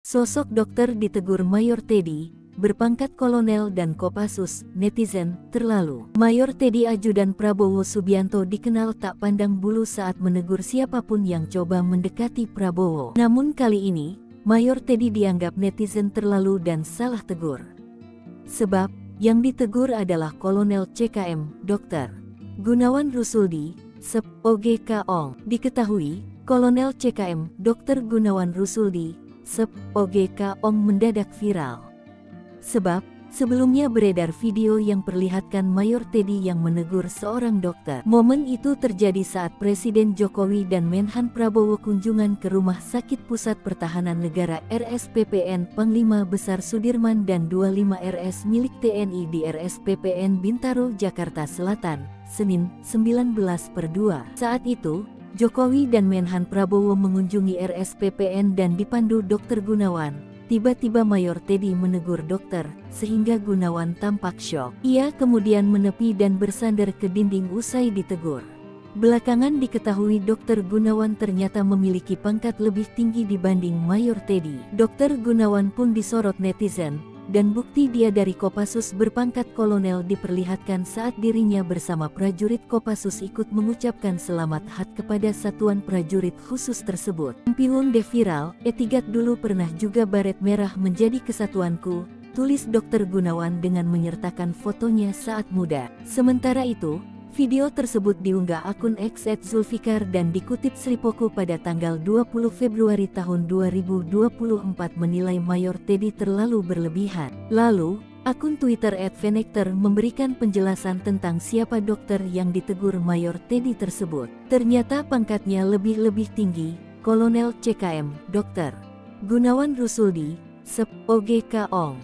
Sosok dokter ditegur Mayor Teddy, berpangkat kolonel dan Kopassus, netizen, terlalu. Mayor Teddy ajudan Prabowo Subianto dikenal tak pandang bulu saat menegur siapapun yang coba mendekati Prabowo. Namun kali ini, Mayor Teddy dianggap netizen terlalu dan salah tegur. Sebab, yang ditegur adalah Kolonel CKM, Dr. Gunawan Rusuldi, Sp.OG Onk. Diketahui, Kolonel CKM, Dr. Gunawan Rusuldi, Sp.OG Onk mendadak viral. Sebab, sebelumnya beredar video yang perlihatkan Mayor Teddy yang menegur seorang dokter. Momen itu terjadi saat Presiden Jokowi dan Menhan Prabowo kunjungan ke Rumah Sakit Pusat Pertahanan Negara RSPPN Panglima Besar Sudirman dan 25 RS milik TNI di RSPPN Bintaro, Jakarta Selatan, Senin 19/2. Saat itu, Jokowi dan Menhan Prabowo mengunjungi RSPPN dan dipandu Dr. Gunawan. Tiba-tiba Mayor Teddy menegur dokter, sehingga Gunawan tampak syok. Ia kemudian menepi dan bersandar ke dinding usai ditegur. Belakangan diketahui Dr. Gunawan ternyata memiliki pangkat lebih tinggi dibanding Mayor Teddy. Dr. Gunawan pun disorot netizen, dan bukti dia dari Kopassus berpangkat kolonel diperlihatkan saat dirinya bersama prajurit Kopassus ikut mengucapkan selamat hat kepada satuan prajurit khusus tersebut. Pihun de viral, etigat dulu pernah juga baret merah menjadi kesatuanku, tulis Dr. Gunawan dengan menyertakan fotonya saat muda. Sementara itu, video tersebut diunggah akun X @Zulfikar dan dikutip Sripoku pada tanggal 20 Februari tahun 2024 menilai Mayor Teddy terlalu berlebihan. Lalu, akun Twitter @Venekter memberikan penjelasan tentang siapa dokter yang ditegur Mayor Teddy tersebut. Ternyata pangkatnya lebih tinggi, Kolonel CKM, Dr. Gunawan Rusuldi, Sp.OG Onk.